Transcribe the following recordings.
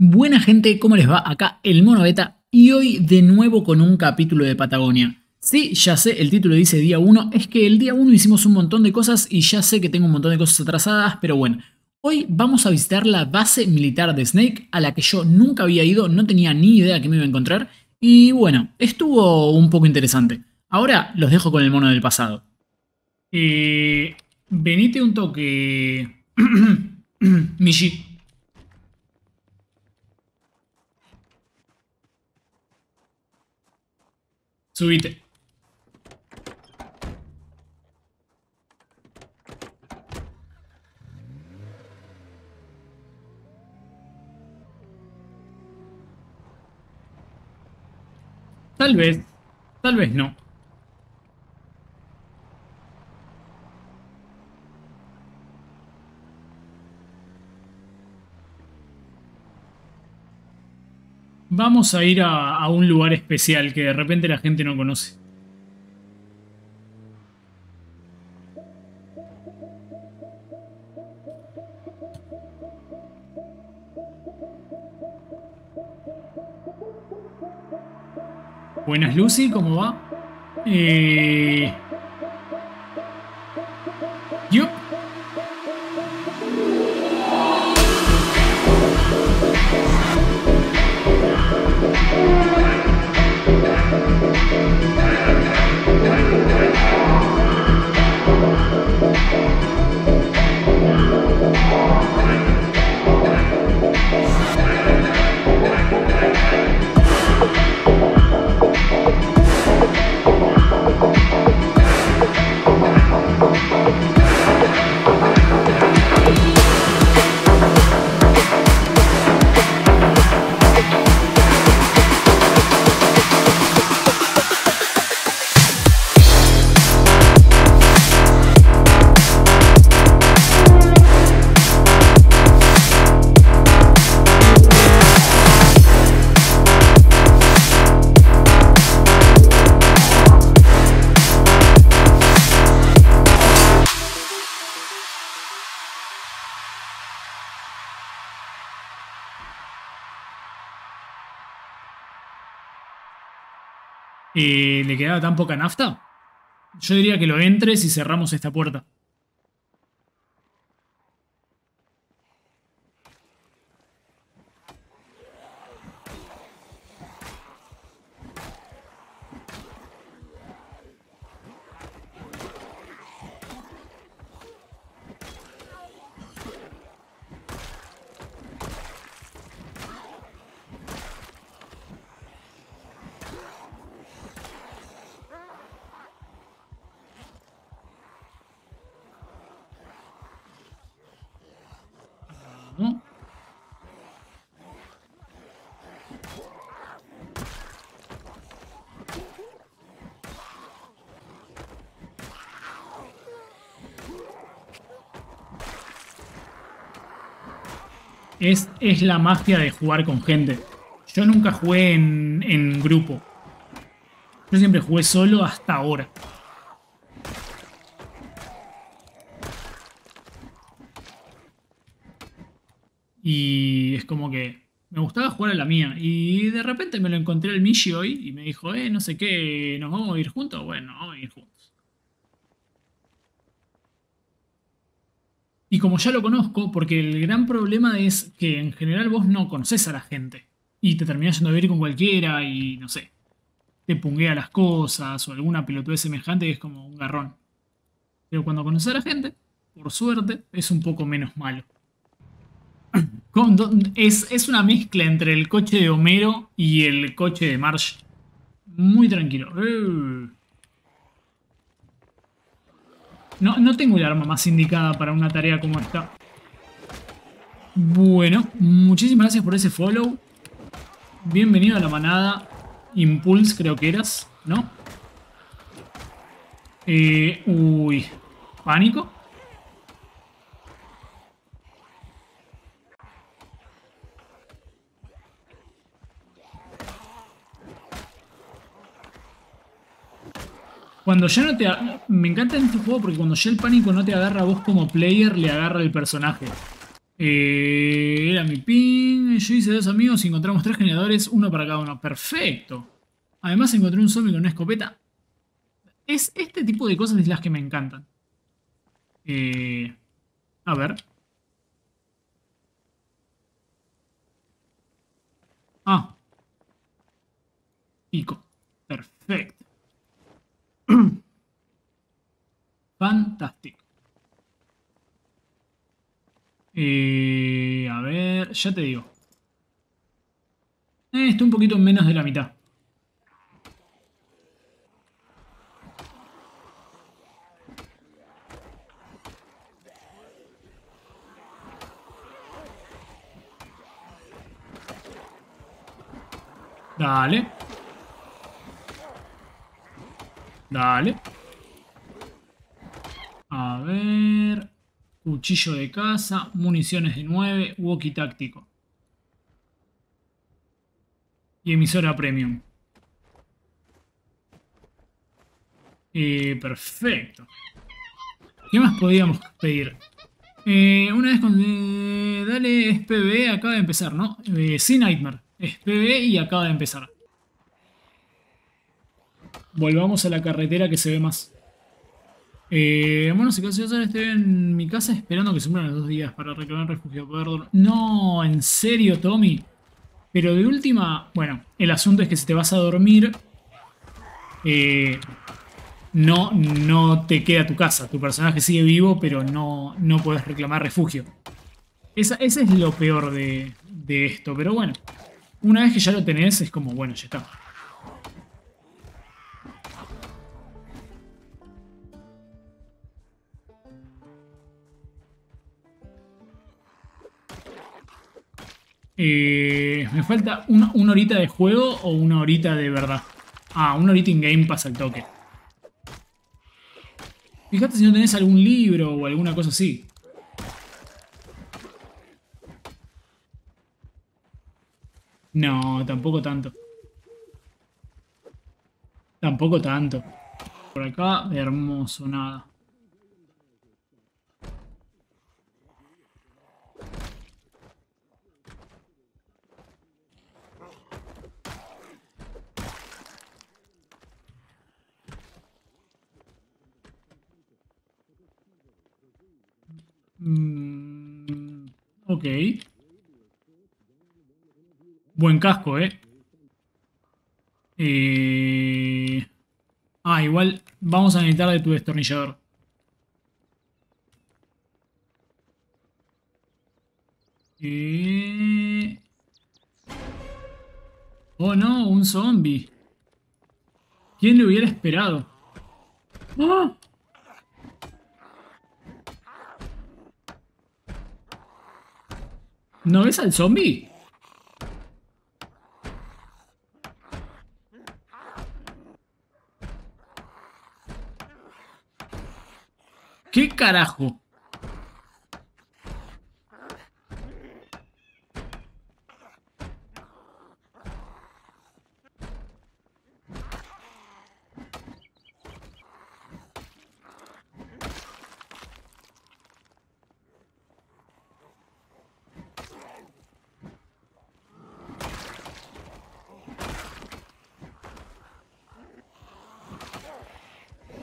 Buena gente, ¿cómo les va? Acá el Mono Beta y hoy de nuevo con un capítulo de Patagonia. Sí, ya sé, el título dice día 1, es que el día 1 hicimos un montón de cosas y ya sé que tengo un montón de cosas atrasadas, pero bueno. Hoy vamos a visitar la base militar de Snake, a la que yo nunca había ido, no tenía ni idea que me iba a encontrar. Y bueno, estuvo un poco interesante. Ahora los dejo con el mono del pasado. Venite un toque, Michi. Subite. Tal vez no. Vamos a ir a un lugar especial que de repente la gente no conoce. Buenas, Lucy, ¿cómo va? Yup. ¿Le quedaba tan poca nafta? Yo diría que lo entres y cerramos esta puerta. Es la magia de jugar con gente. Yo nunca jugué en grupo. Yo siempre jugué solo hasta ahora. Y es como que me gustaba jugar a la mía. Y de repente me lo encontré al Michi hoy y me dijo, no sé qué, ¿nos vamos a ir juntos? Bueno, vamos a ir juntos. Y como ya lo conozco, porque el gran problema es que en general vos no conocés a la gente. Y te terminás yendo a vivir con cualquiera y no sé, te punguea las cosas o alguna pelotudez semejante y es como un garrón. Pero cuando conoces a la gente, por suerte, es un poco menos malo. Es una mezcla entre el coche de Homero y el coche de Marsh. Muy tranquilo. No tengo el arma más indicada para una tarea como esta. Bueno, muchísimas gracias por ese follow. Bienvenido a la manada. Impulse creo que eras, ¿no? Uy, pánico. Cuando ya no te... Me encanta en este juego porque cuando ya el pánico no te agarra a vos como player, le agarra el personaje. Era mi ping, bien, yo hice dos amigos y encontramos 3 generadores, uno para cada uno. ¡Perfecto! Además encontré un zombie con una escopeta. Es este tipo de cosas las que me encantan. A ver. Ah. Pico. Perfecto. Fantástico. A ver, ya te digo. Está un poquito menos de la mitad. Dale. Dale. A ver... Cuchillo de caza, municiones de 9, walkie táctico. Y emisora premium. Perfecto. ¿Qué más podíamos pedir? Una vez con... dale, es PBE, acaba de empezar, ¿no? Sí, Nightmare. Es PBE y acaba de empezar. Volvamos a la carretera que se ve más. Bueno, si casi yo estoy en mi casa esperando que se mueran los 2 días para reclamar refugio. Perdón. No, en serio, Tommy. Pero de última, bueno, el asunto es que si te vas a dormir, no te queda tu casa. Tu personaje sigue vivo, pero no podés reclamar refugio. Ese es lo peor de esto, pero bueno. Una vez que ya lo tenés, es como, bueno, ya está. Me falta una horita de juego o una horita de verdad. Ah, una horita in-game pasa el toque. Fíjate si no tenés algún libro o alguna cosa así. No, tampoco tanto. Tampoco tanto. Por acá, hermoso, nada. Ok. Buen casco, Ah, igual vamos a necesitar de tu destornillador. Oh no, un zombie. ¿Quién le hubiera esperado? ¡Ah! ¿No ves al zombie? ¿Qué carajo?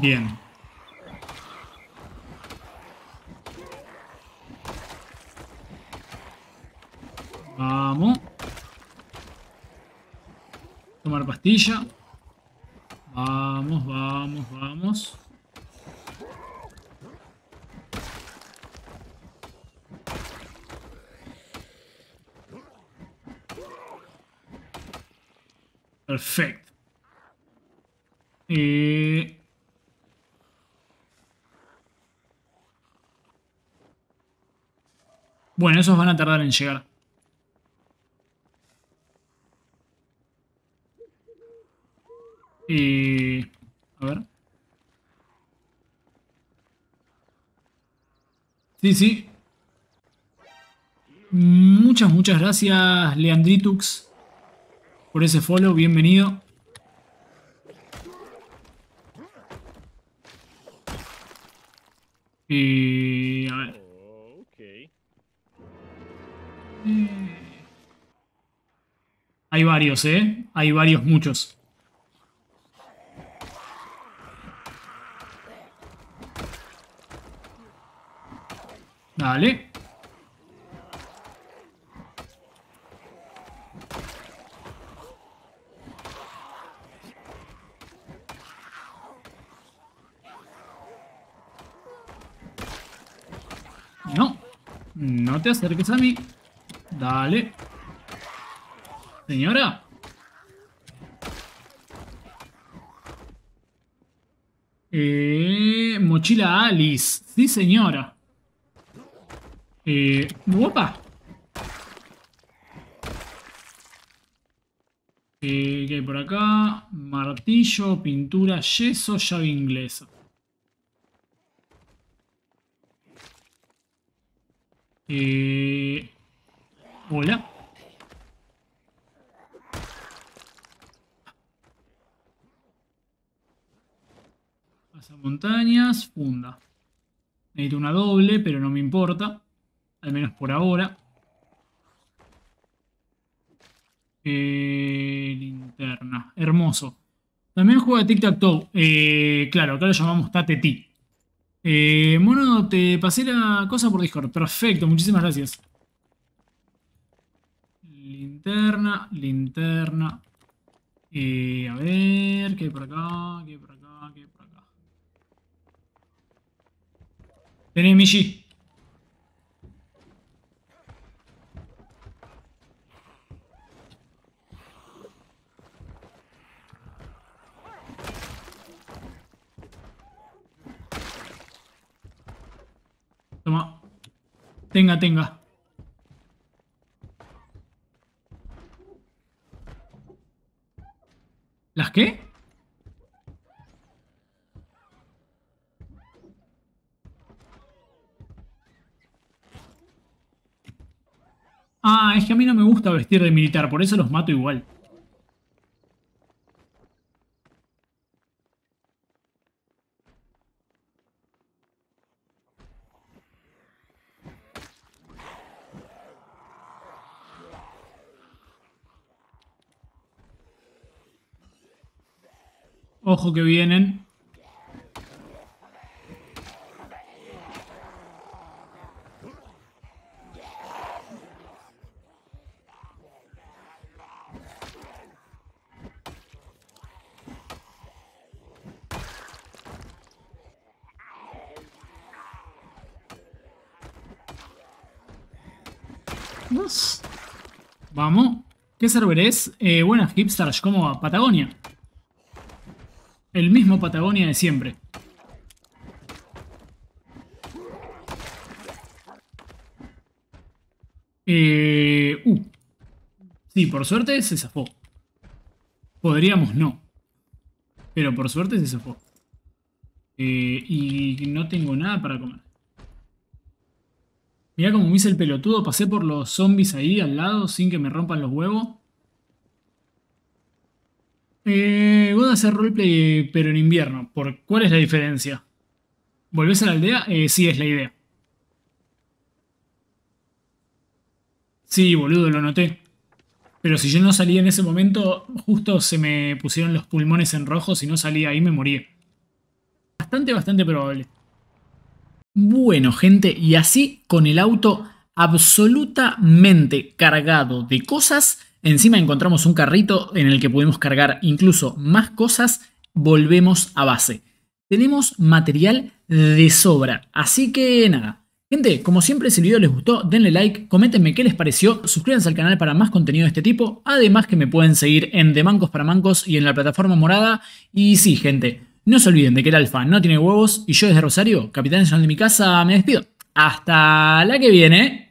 Bien. Vamos. Tomar pastilla. Vamos, vamos, vamos. Perfecto. Bueno, esos van a tardar en llegar. A ver. Sí. Muchas gracias, Leandritux, por ese follow. Bienvenido. A ver. Hay varios, ¿eh? Hay varios, muchos. Dale. No, no te acerques a mí. Dale. Señora. Mochila Alice. Sí, señora. ¡Opa! ¿Qué hay por acá? Martillo, pintura, yeso, llave inglesa. Hola. Pasamontañas, funda. Necesito una doble, pero no me importa. Al menos por ahora. Linterna. Hermoso. También juega Tic Tac Toe. Claro, acá lo llamamos Tate Ti. Mono, te pasé la cosa por Discord. Perfecto, muchísimas gracias. Linterna, linterna. A ver, ¿qué hay por acá? ¿Qué hay por acá? ¿Qué hay por acá? Tenés, Michi. Toma. Tenga, tenga. ¿Las qué? Ah, es que a mí no me gusta vestir de militar, por eso los mato igual. Ojo que vienen. Uf. Vamos. ¿Qué server es? Buenas, Hipstars. ¿Cómo va? Patagonia. El mismo Patagonia de siempre. Sí, por suerte se zafó. Podríamos no. Pero por suerte se zafó. Y no tengo nada para comer. Mirá cómo me hice el pelotudo. Pasé por los zombies ahí al lado sin que me rompan los huevos. Voy a hacer roleplay, pero en invierno. ¿Cuál es la diferencia? ¿Volvés a la aldea? Sí, es la idea. Sí, boludo, lo noté. Pero si yo no salía en ese momento, justo se me pusieron los pulmones en rojo. Si no salía ahí, me moría. Bastante, bastante probable. Bueno, gente, y así con el auto absolutamente cargado de cosas. Encima encontramos un carrito en el que pudimos cargar incluso más cosas. Volvemos a base. Tenemos material de sobra. Así que nada. Gente, como siempre, si el video les gustó, denle like, coméntenme qué les pareció, suscríbanse al canal para más contenido de este tipo. Además que me pueden seguir en De Mancos para Mancos y en la plataforma morada. Y sí, gente, no se olviden de que el alfa no tiene huevos y yo desde Rosario, capitán nacional de mi casa, me despido. Hasta la que viene.